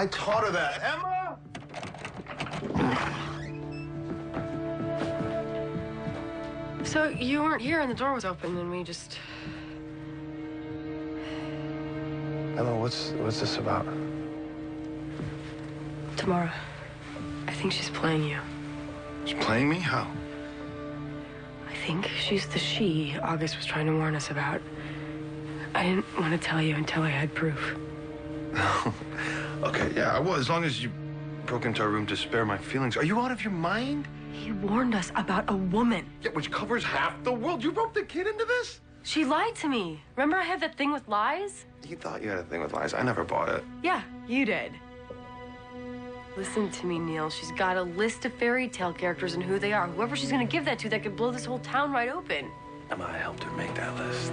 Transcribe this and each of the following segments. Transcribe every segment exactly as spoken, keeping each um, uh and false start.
I taught her that. Emma! So you weren't here and the door was open and we just... Emma, what's, what's this about? Tamara, I think she's playing you. She's playing me? How? I think she's the she August was trying to warn us about. I didn't want to tell you until I had proof. Okay, yeah, I will, as long as you broke into our room to spare my feelings. Are you out of your mind? He warned us about a woman. Yeah, which covers half the world. You roped the kid into this? She lied to me. Remember I had that thing with lies? You thought you had a thing with lies. I never bought it. Yeah, you did. Listen to me, Neil. She's got a list of fairy tale characters and who they are. Whoever she's going to give that to, that could blow this whole town right open. Emma, I helped her make that list.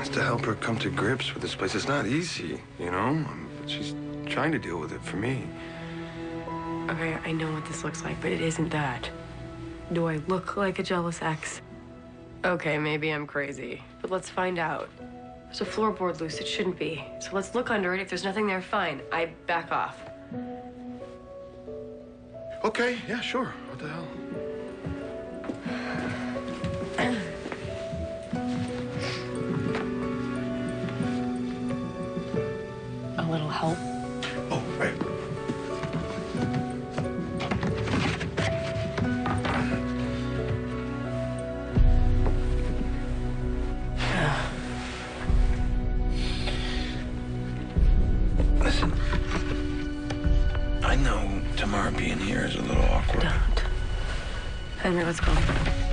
It's to help her come to grips with this place. It's not easy, you know? But she's trying to deal with it for me. Okay, I know what this looks like, but it isn't that. Do I look like a jealous ex? Okay, maybe I'm crazy, but let's find out. There's a floorboard loose. It shouldn't be. So let's look under it. If there's nothing there, fine. I back off. Okay, yeah, sure. What the hell? A little help. Oh, right. Listen, I know Tamara being here is a little awkward. Don't. Henry, let's go.